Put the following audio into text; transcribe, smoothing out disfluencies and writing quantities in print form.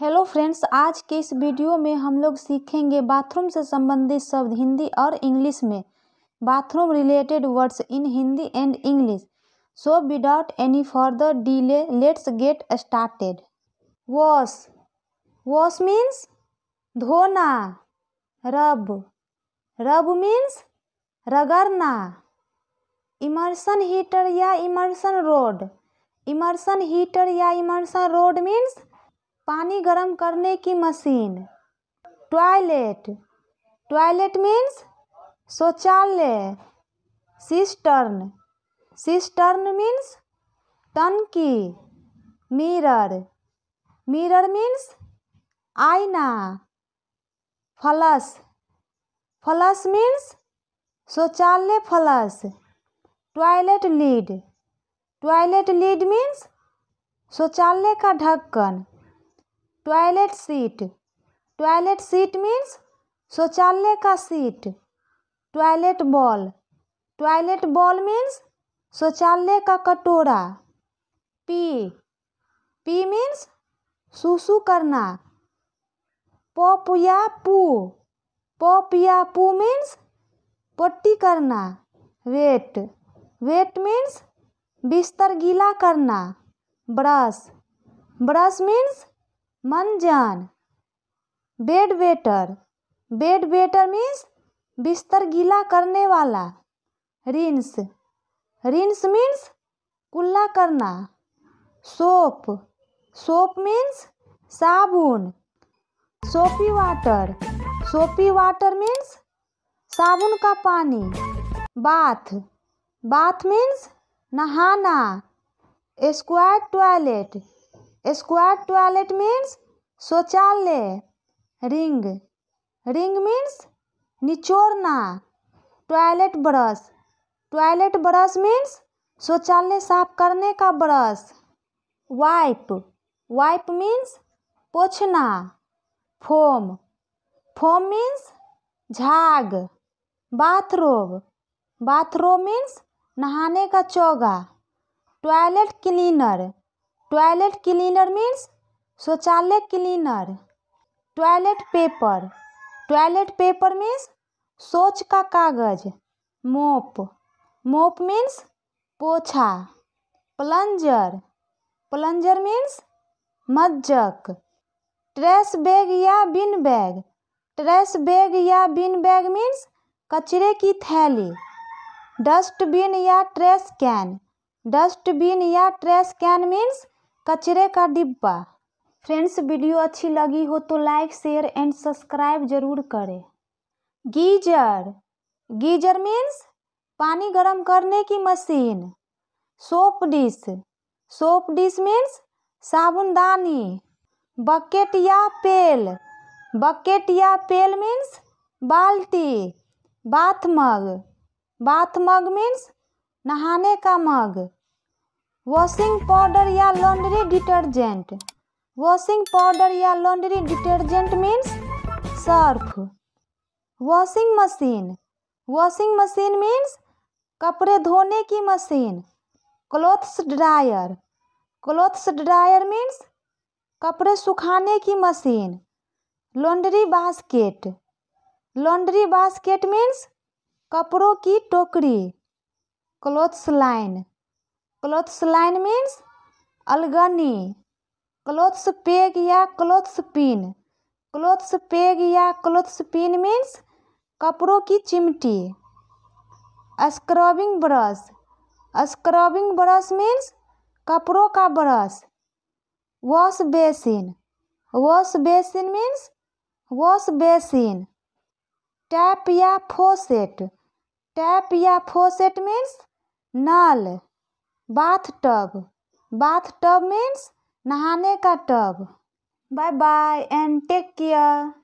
Hello friends, आज के इस वीडियो में हम लोग सीखेंगे बाथरूम से संबंधित शब्द हिंदी और इंग्लिश में, bathroom related words in Hindi and English. So without any further delay let's get started. Wash, wash means धोना। रब, रब मीन्स रगड़ना। इमर्सन हीटर या इमर्सन रोड, इमर्सन हीटर या इमर्सन रोड मीन्स पानी गर्म करने की मशीन। टॉयलेट, टॉयलेट मीन्स शौचालय। Cistern, cistern means टंकी। मिरर, मिरर मीन्स आईना। फ्लश, फ्लश मीन्स शौचालय flush. Toilet lid, toilet lid means शौचालय का ढक्कन। Toilet seat, toilet seat means शौचालय का seat. Toilet bowl, toilet bowl means शौचालय का कटोरा। पी, पी मीन्स सुसु करना। पॉप या पू, पॉप या पू मीन्स पट्टी करना। वेट, वेट मीन्स बिस्तर गीला करना। ब्रश, ब्रश मीन्स मंजन। Bed wetter, bed wetter means बिस्तर गीला करने वाला। रिंस, रिंस मीन्स कुल्ला करना। सोप, सोप मीन्स साबुन। सोपी वाटर, सोपी वाटर मीन्स साबुन का पानी। बाथ, बाथ मीन्स नहाना। Square toilet, square toilet means शौचालय। रिंग, रिंग मीन्स निचोड़ना। Toilet brush, toilet brush means शौचालय साफ करने का ब्रश। वाइप, वाइप मीन्स पोछना। फोम, फोम मीन्स झाग। बाथरोब, बाथरोब मीन्स नहाने का चोगा। Toilet cleaner, toilet cleaner means शौचालय cleaner. Toilet paper, toilet paper means शौच का कागज। मोप, मोप मीन्स पोछा। प्लंजर, प्लंजर मीन्स मज्जक। ट्रैश बैग या बिन बैग, ट्रैश बैग या बिन बैग मीन्स कचरे की थैली। डस्टबिन या ट्रैश कैन, डस्टबिन या ट्रैश कैन मीन्स कचरे का डिब्बा। फ्रेंड्स, वीडियो अच्छी लगी हो तो लाइक, शेयर एंड सब्सक्राइब जरूर करें। गीजर, गीजर मीन्स पानी गर्म करने की machine. Soap dish, soap dish means साबुनदानी। बकेट या पेल, बकेट या पेल मीन्स बाल्टी। Bath mug, bath mug means नहाने का मग। वॉशिंग पाउडर या लॉन्ड्री डिटर्जेंट, वॉशिंग पाउडर या laundry detergent means Surf. Washing machine, washing machine means कपड़े धोने की machine. Clothes dryer, clothes dryer means कपड़े सुखाने की machine. Laundry basket, laundry basket means कपड़ों की टोकरी। Clothes line, clothes line means अलगनी। क्लॉथ्स पेग या क्लॉथ्स पिन, क्लॉथ्स पेग या क्लॉथ्स पिन मीन्स कपड़ों की चिमटी। Scrubbing brush, scrubbing brush means कपड़ों का brush. Wash basin, wash basin means wash basin. Tap या फोसेट, टैप या फोसेट मीन्स नल। Bath tub, bath tub means नहाने का tub. Bye bye and take care.